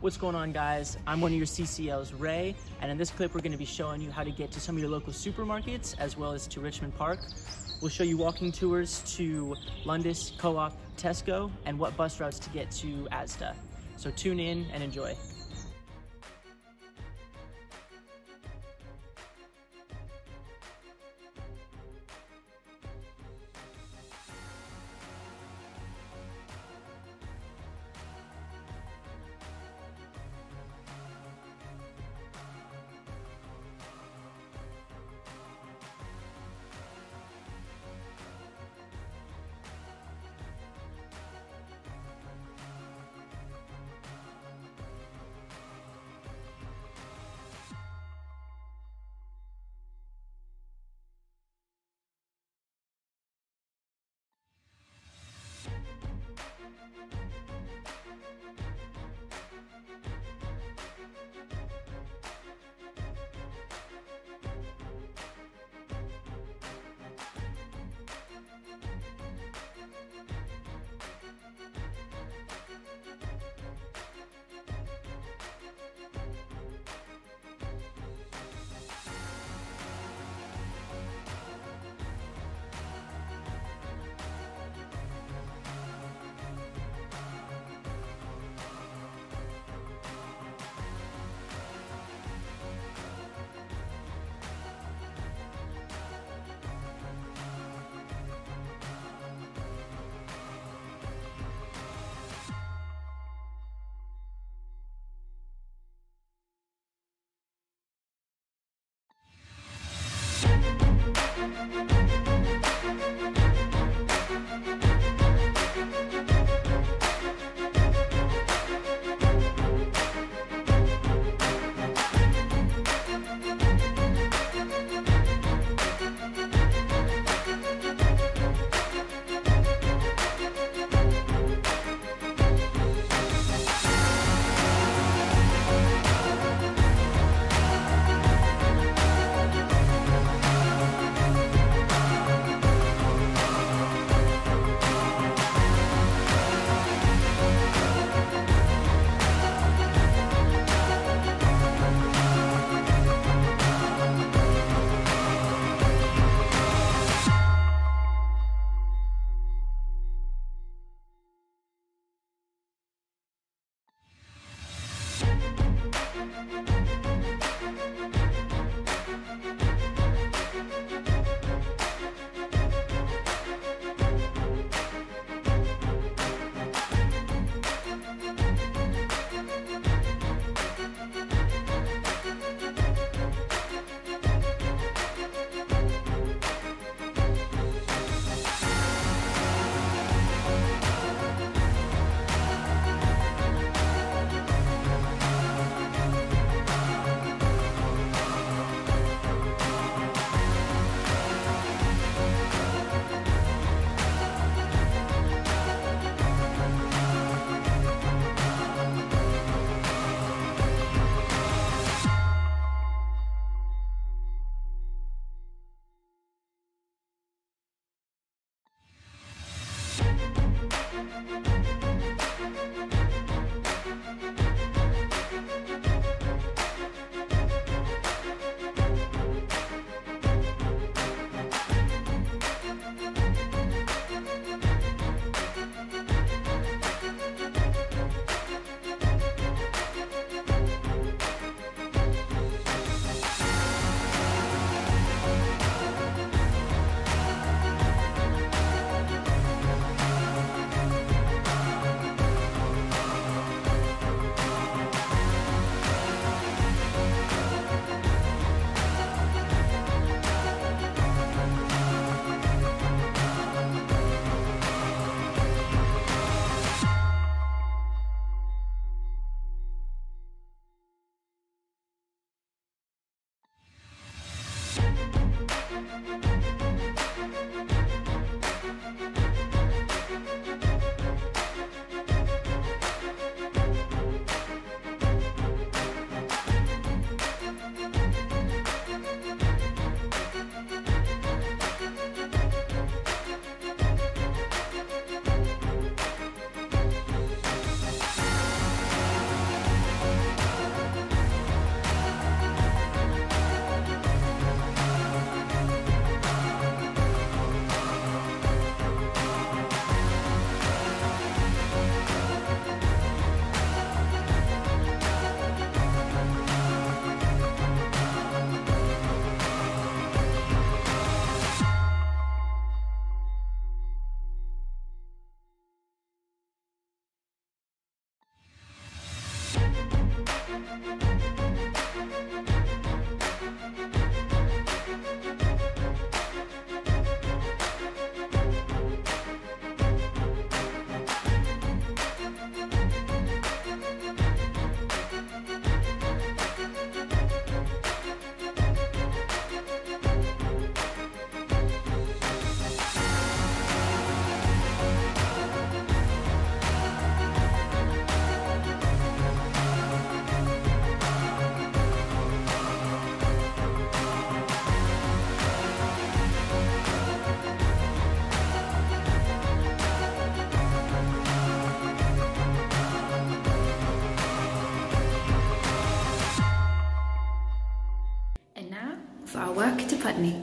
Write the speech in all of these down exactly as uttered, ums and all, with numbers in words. What's going on, guys? I'm one of your C C Ls, Ray, and in this clip we're going to be showing you how to get to some of your local supermarkets as well as to Richmond Park. We'll show you walking tours to Lundis, Co-op, Tesco, and what bus routes to get to Asda. So tune in and enjoy. work to Putney.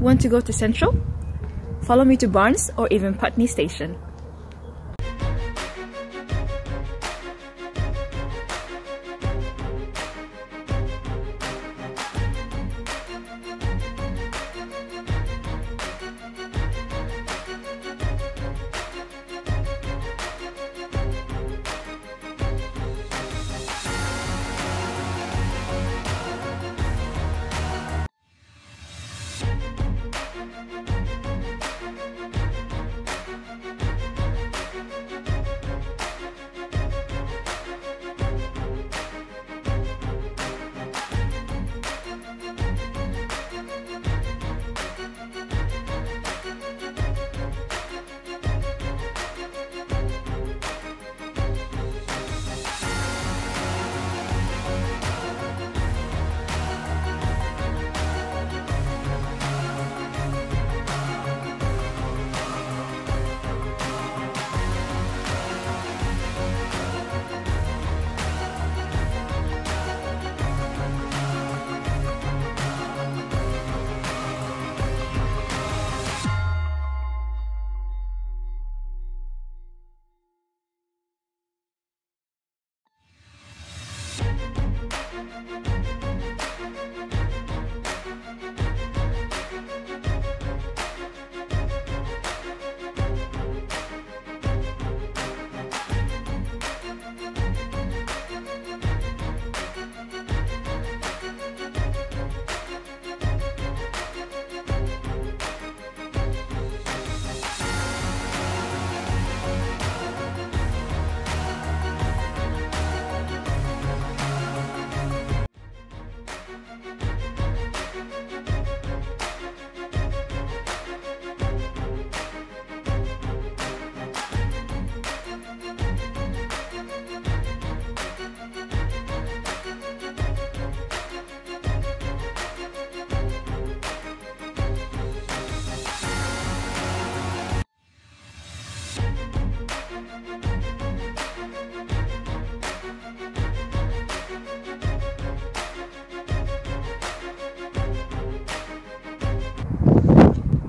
Want to go to Central? Follow me to Barnes or even Putney Station.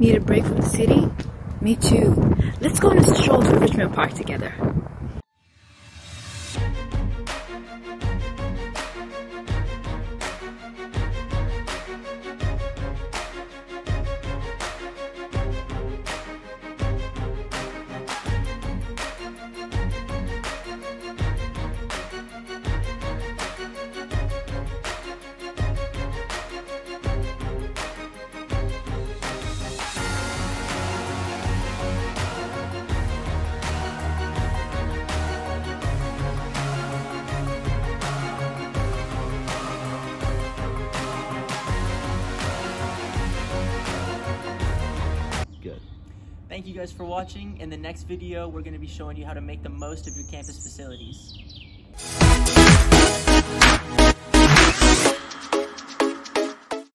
Need a break from the city? Me too. Let's go on a stroll to Richmond Park together. you guys for watching. In the next video, we're going to be showing you how to make the most of your campus facilities.